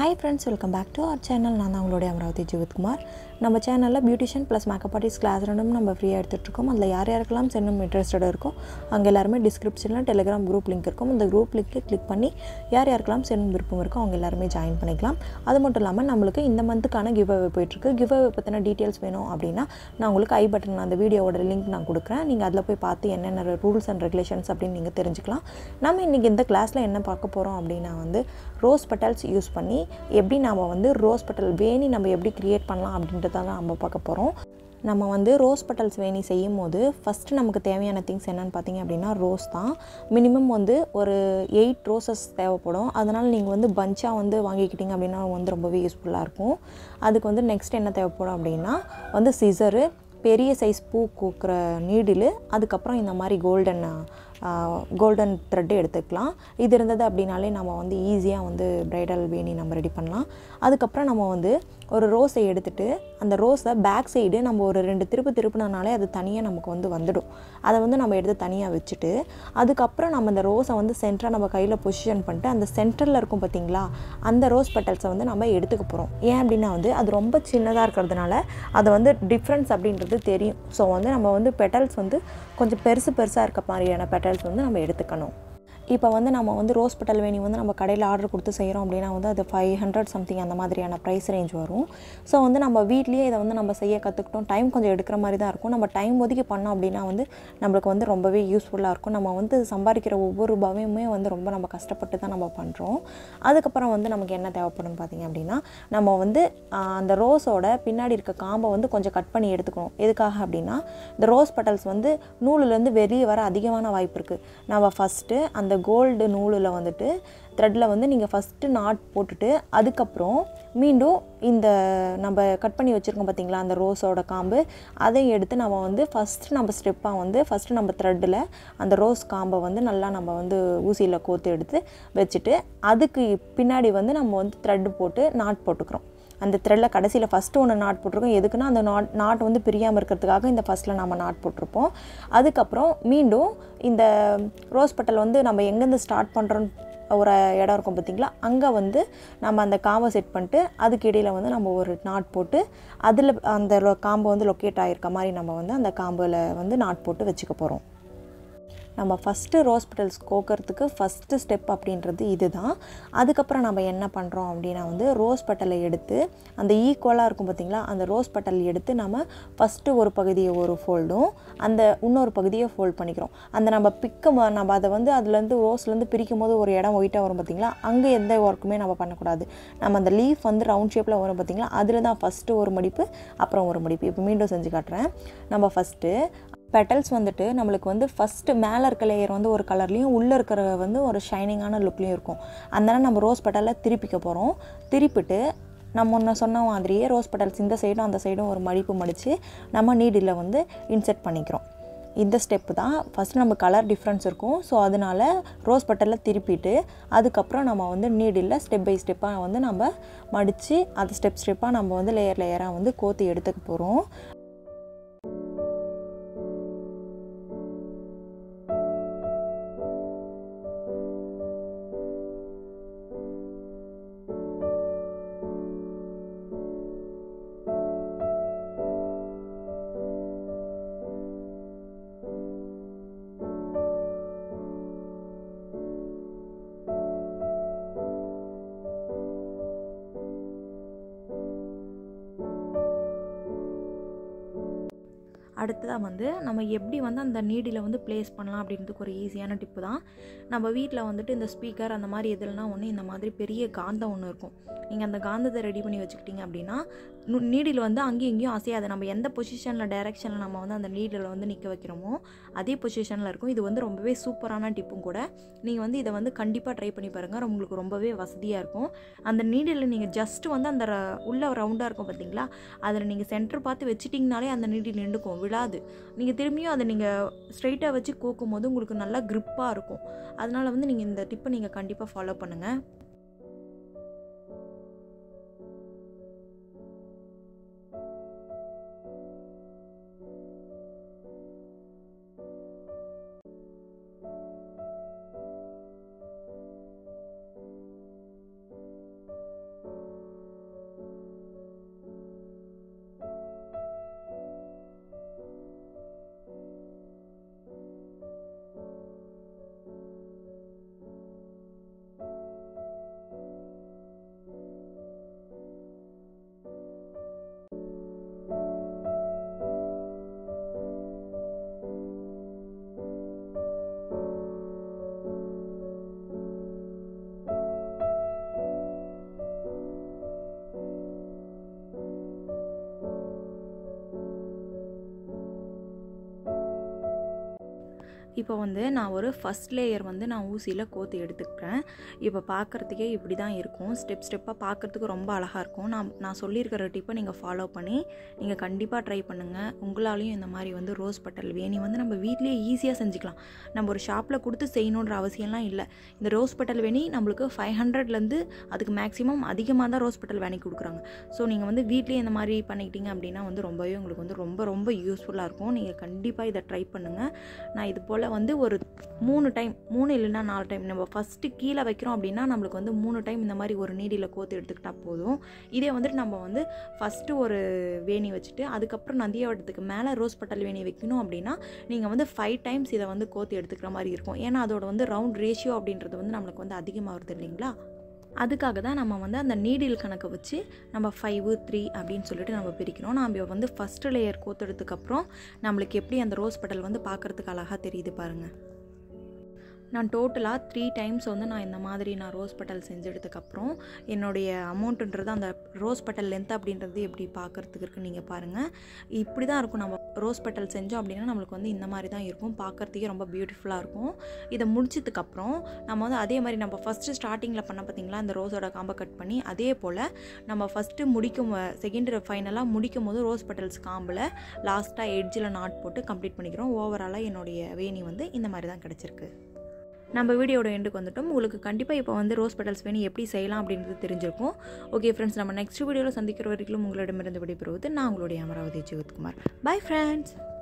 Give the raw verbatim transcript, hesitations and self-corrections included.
Hi friends, welcome back to our channel. I am Amaravathijeevithkumar. Our channel is beautician plus makeup artist class. We are free. If you interested in the description and telegram group link. Click on the group link. Click on the group. Join the in the month giveaway. Giveaway details. I button the video link. You rules and regulations. In the class, rose petals use பண்ணி எப்படி நாம வந்து rose petal வேணி நம்ம எப்படி create பண்ணலாம் அப்படின்றத நாம பார்க்க போறோம் நம்ம வந்து ரோஸ் பெட்டல்ஸ் வேணி செய்யும்போது ஃபர்ஸ்ட் நமக்கு தேவையான திங்ஸ் என்னன்னு பாத்தீங்க அப்படினா ரோஸ் தான் मिनिमम வந்து ஒரு eight ரோசஸ் தேவைப்படும் அதனால நீங்க வந்து பஞ்சா வந்து வாங்கிக்கிட்டீங்க அப்படினா வந்து ரொம்பவே யூஸ்புல்லா இருக்கும் அதுக்கு வந்து நெக்ஸ்ட் என்ன தேவைப்படும் அப்படினா வந்து சிசர் பெரிய சைஸ் பூ கூக்குற நீடில் அதுக்கு அப்புறம் இந்த மாதிரி கோல்டன் கோல்டன் thread எடுத்துக்கலாம் இது இருந்தது அப்படினாலே நாம வந்து ஈஸியா வந்து bridal வேணி நம்ம ரெடி பண்ணலாம் அதுக்கு அப்புறம் நாம வந்து ஒரு ரோஸை எடுத்துட்டு அந்த ரோஸை பேக் சைடு நம்ம ஒரு ரெண்டு திருப்பு திருப்புனாலே அது தனியா நமக்கு வந்து வந்துடும் அத வந்து நம்ம எடுத்து தனியா வெச்சிட்டு அதுக்கு அப்புறம் நாம அந்த ரோஸை வந்து சென்டரா நம்ம கையில பொசிஷன் பண்ணிட்டு அந்த சென்டர்ல இருக்கும் பாத்தீங்களா அந்த ரோஸ் பெட்டல்ஸ் வந்து நம்ம எடுத்துக்க போறோம் ஏன் அப்படினா வந்து அது ரொம்ப சின்னதா இருக்குறதனால அது வந்து டிஃபரன்ஸ் அப்படின்றது தெரியும் சோ வந்து நம்ம வந்து பெட்டல்ஸ் வந்து கொஞ்சம் பெருசு பெருசா இருக்க மாதிரியான பெட்டல்ஸ் வந்து நம்ம எடுத்துக்கணும் இப்போ வந்து நாம வந்து ரோஸ் பெட்டல் வேணி வந்து நம்ம கடையில ஆர்டர் கொடுத்து செய்றோம் அப்படினா வந்து அது five hundred something அந்த மாதிரியான price range வரும் சோ வந்து நம்ம வீட்லயே இத வந்து நம்ம செய்ய கத்துக்கிட்டோம் டைம் கொஞ்சம் எடுக்குற மாதிரி தான் இருக்கும் நம்ம டைம் ஒதுக்கி பண்ணோம் அப்படினா வந்து நமக்கு வந்து ரொம்பவே யூஸ்புல்லா இருக்கும் நம்ம வந்து சம்பாதிக்கிற ஒவ்வொரு ரூபாயுமே வந்து ரொம்ப நம்ம கஷ்டப்பட்டு தான் நம்ம பண்றோம் அதுக்கு அப்புறம் வந்து நமக்கு என்ன தேவைப்படும் பாத்தீங்க அப்படினா நம்ம வந்து அந்த ரோஸோட பின்னாடி இருக்க காம்பை வந்து கொஞ்சம் கட் பண்ணி எடுத்துக்கணும் எதுக்காக அப்படினா இந்த ரோஸ் பெட்டல்ஸ் வந்து நூலில இருந்து வெளிய வர அதிகமான வாய்ப்பு இருக்கு நாம ஃபர்ஸ்ட் அந்த கோல்ட் நூலுல வந்துட்டு threadல வந்து நீங்க ஃபர்ஸ்ட் knot போட்டுட்டு அதுக்கு அப்புறம் மீண்டும் இந்த நம்ம கட் பண்ணி வச்சிருக்கோம் பாத்தீங்களா அந்த ரோஸோட காம்பு அதை எடுத்து நாம வந்து ஃபர்ஸ்ட் நம்ம ஸ்டெப்பா வந்து ஃபர்ஸ்ட் நம்ம threadல அந்த ரோஸ் காம்பை வந்து நல்லா நம்ம வந்து ஊசியில கோத்து எடுத்து வெச்சிட்டு அதுக்கு பின்னாடி வந்து நம்ம வந்து thread போட்டு knot போட்டுக்குறோம் அந்த threadல கடைசில first one knot போட்டுறோம் எதுக்குனா அந்த knot வந்து பிரியாம இருக்குிறதுக்காக இந்த firstல நாம knot போட்டுறோம் அதுக்கு அப்புறம் மீண்டும் இந்த ரோஸ் பெட்டல் வந்து நம்ம எங்க இருந்து ஸ்டார்ட் பண்றோம் ஒரு இடம் இருக்கும் பாத்தீங்களா அங்க வந்து நாம அந்த காம்பை செட் பண்ணிட்டு அதுக்கு இடையில வந்து நம்ம ஒரு knot போட்டு அதுல அந்த காம்பை வந்து லொகேட் ஆயிருக்க மாதிரி நம்ம வந்து அந்த காம்புல வந்து knot போட்டு வெச்சுக்க போறோம் நம்ம ஃபர்ஸ்ட் ரோஸ் பெட்டல்ஸ் கோக்கறதுக்கு ஃபர்ஸ்ட் ஸ்டெப் அப்படின்றது இதுதான் அதுக்கு அப்புறம் நாம என்ன பண்றோம் அப்படினா வந்து ரோஸ் பெட்டலை எடுத்து அந்த ஈக்குவலா இருக்கும் பாத்தீங்களா அந்த ரோஸ் பெட்டல் எடுத்து நாம ஃபர்ஸ்ட் ஒரு பகுதியை ஒரு ஃபோல்டும் அந்த இன்னொரு பகுதியை ஃபோல்ட் பண்ணிக்கிறோம் அந்த நம்ம பிக்க நம்ம அத வந்து அதுல இருந்து ரோஸ்ல இருந்து பிரிக்கும்போது ஒரு இடம் ஒயிட்டா வரும் பாத்தீங்களா அங்க எந்த வர்க்குமே நாம பண்ண கூடாது நம்ம அந்த லீஃப் வந்து ரவுண்ட் ஷேப்ல வரும் பாத்தீங்களா அதுல தான் ஃபர்ஸ்ட் ஒரு மடிப்பு அப்புறம் ஒரு மடிப்பு இப்போ மீண்டும் செஞ்சு காட்றேன் நம்ம ஃபர்ஸ்ட் petals வந்துட்டு நமக்கு வந்து ஃபர்ஸ்ட் மேல இருக்க லேயர் வந்து ஒரு கலர்லயும் உள்ள இருக்கற வந்து ஒரு ஷைனிங்கான லுக்லயும் இருக்கும் அதனால நம்ம ரோஸ் பெட்டலை திருப்பிக்க போறோம் திருப்பிட்டு நம்ம முன்ன சொன்ன மாதிரியே ரோஸ் பெட்டல்ஸ் இந்த சைடும் அந்த சைடும் ஒரு மடிப்பு மடிச்சு நம்ம நீடில வந்து இன்சர்ட் பண்ணிக்கிறோம் இந்த ஸ்டெப் தான் ஃபர்ஸ்ட் நம்ம கலர் டிஃபரன்ஸ் இருக்கும் சோ அதனால ரோஸ் பெட்டலை திருப்பிட்டு அதுக்கு அப்புறம் நம்ம வந்து நீடில ஸ்டெப் பை ஸ்டெப்பா வந்து நம்ம மடிச்சு அந்த ஸ்டெப் ஸ்டெப்பா நம்ம வந்து லேயர் லேயரா வந்து கோத்தி எடுத்துக்க போறோம் அடுத்ததா வந்து நம்ம எப்படி வந்து அந்த நீடில வந்து பிளேஸ் பண்ணலாம் அப்படிங்கிறதுக்கு ஒரு ஈஸியான டிப் தான் நம்ம வீட்ல வந்துட்டு இந்த ஸ்பீக்கர் அந்த மாதிரி எதெல்லாம் ஒண்ணு இந்த மாதிரி பெரிய காந்தம் ஒண்ணு இருக்கும் நீங்க அந்த காந்தத்தை ரெடி பண்ணி வச்சிட்டீங்க அப்படினா நீடில வந்து அங்க எங்கயும் அசையாது நம்ம எந்த பொசிஷன்ல டைரக்ஷன்ல நம்ம வந்து அந்த நீடில வந்து நிக்க வைக்கிறோமோ அதே பொசிஷன்ல இருக்கும் இது வந்து ரொம்பவே சூப்பரான டிப்பும் கூட நீங்க வந்து இத வந்து கண்டிப்பா ட்ரை பண்ணி பாருங்க உங்களுக்கு ரொம்பவே வசதியா இருக்கும் அந்த நீடில நீங்க ஜஸ்ட் வந்து அந்த உள்ள ரவுண்டா இருக்கும் பாத்தீங்களா அதல நீங்க சென்டர் பார்த்து வெச்சிட்டீங்கனாலே அந்த நீடில் நின்னுக்கும் விடாது நீங்க திரும்பியும் அத நீங்க ஸ்ட்ரைட்டா வச்சி கோக்கும்போது உங்களுக்கு நல்ல grip-ஆ இருக்கும் அதனால வந்து நீங்க இந்த டிப்பை நீங்க கண்டிப்பா ஃபாலோ பண்ணுங்க இப்போ வந்து நான் ஒரு ஃபர்ஸ்ட் லேயர் வந்து நான் ஊசியில் கோத்து எடுத்துக்கிறேன். இப்போ பார்க்குறதுக்கே இப்படி தான் இருக்கும். ஸ்டெப் ஸ்டெப்பாக பார்க்குறதுக்கு ரொம்ப அழகாக இருக்கும். நான் நான் சொல்லியிருக்கிற டிப்பை நீங்கள் ஃபாலோ பண்ணி நீங்கள் கண்டிப்பாக ட்ரை பண்ணுங்கள். உங்களாலையும் இந்த மாதிரி வந்து ரோஸ் பட்டல் வேணி வந்து நம்ம வீட்லேயே ஈஸியாக செஞ்சுக்கலாம். நம்ம ஒரு ஷாப்பில் கொடுத்து செய்யணுன்ற அவசியம்லாம் இல்லை. இந்த ரோஸ் பட்டல் வேணி நம்மளுக்கு ஃபைவ் ஹண்ட்ரட்லேருந்து அதுக்கு மேக்ஸிமம் அதிகமாக தான் ரோஸ் பட்டல் வேணி கொடுக்குறாங்க. ஸோ நீங்கள் வந்து வீட்லேயே இந்த மாதிரி பண்ணிக்கிட்டீங்க அப்படின்னா வந்து ரொம்பவே உங்களுக்கு வந்து ரொம்ப ரொம்ப யூஸ்ஃபுல்லாக இருக்கும். நீங்கள் கண்டிப்பாக இதை ட்ரை பண்ணுங்கள். நான் இது போல் வந்து ஒரு மூணு டைம் மூணு இல்லைன்னா நாலு டைம் நம்ம ஃபஸ்ட்டு கீழே வைக்கிறோம் அப்படின்னா நம்மளுக்கு வந்து மூணு டைம் இந்த மாதிரி ஒரு நீடியில் கோத்து எடுத்துக்கிட்டால் போதும். இதே வந்துட்டு நம்ம வந்து ஃபஸ்ட்டு ஒரு வேணி வச்சுட்டு அதுக்கப்புறம் நந்தியாவட்டத்துக்கு மேலே ரோஸ் பட்டல் வேணி வைக்கணும் அப்படின்னா நீங்கள் வந்து ஃபைவ் டைம்ஸ் இதை வந்து கோத்து எடுத்துக்கிற மாதிரி இருக்கும். ஏன்னா அதோட வந்து ரவுண்ட் ரேஷியோ அப்படின்றது வந்து நம்மளுக்கு வந்து அதிகமாக வருது இல்லைங்களா. அதுக்காக தான் நம்ம வந்து அந்த நீடில் கணக்கை வச்சு நம்ம ஃபைவு த்ரீ அப்படின்னு சொல்லிட்டு நம்ம பிரிக்கிறோம். நம்ம வந்து ஃபஸ்ட்டு லேயர் கோத்தெடுத்துக்கப்புறம் நம்மளுக்கு எப்படி அந்த ரோஸ் பட்டல் வந்து பார்க்குறதுக்கு அழகாக தெரியுது பாருங்கள். நான் டோட்டலாக த்ரீ டைம்ஸ் வந்து நான் இந்த மாதிரி நான் ரோஸ் பட்டல் செஞ்சதுக்கப்புறம் என்னுடைய அமௌண்ட்டுன்றது அந்த ரோஸ் பட்டல் லென்த் அப்படின்றது எப்படி பார்க்குறதுக்கு இருக்குன்னு நீங்கள் பாருங்கள். இப்படி தான் இருக்கும். நம்ம ரோஸ் பட்டல் செஞ்சோம் அப்படின்னா நம்மளுக்கு வந்து இந்த மாதிரி தான் இருக்கும். பார்க்குறதுக்கே ரொம்ப பியூட்டிஃபுல்லாக இருக்கும். இதை முடிச்சதுக்கப்புறம் நம்ம வந்து அதே மாதிரி நம்ம ஃபஸ்ட்டு ஸ்டார்டிங்கில் பண்ண பார்த்திங்களா அந்த ரோஸோட காம்பை கட் பண்ணி அதே போல் நம்ம ஃபஸ்ட்டு முடிக்கும் செகண்ட் ஃபைனலாக முடிக்கும் போது ரோஸ் பட்டல்ஸ் காம்பில் லாஸ்ட்டாக எட்ஜில் நாட் போட்டு கம்ப்ளீட் பண்ணிக்கிறோம். ஓவராலாக என்னுடைய வேணி வந்து இந்த மாதிரி தான் கிடச்சிருக்கு. நம்ம வீடியோட எண்டுக்கு வந்துட்டோம். உங்களுக்கு கண்டிப்பாக இப்போ வந்து ரோஸ் பெட்டல்ஸ் வேணி எப்படி செய்யலாம் அப்படின்றது தெரிஞ்சிருக்கும். ஓகே ஃப்ரெண்ட்ஸ், நம்ம நெக்ஸ்ட் வீடியோவில் சந்திக்கிற வரைக்கும் உங்களிடமிருந்து விடைபெறுவது நான் உங்களுடைய அமராவதி ஜீவத்குமார். Bye friends.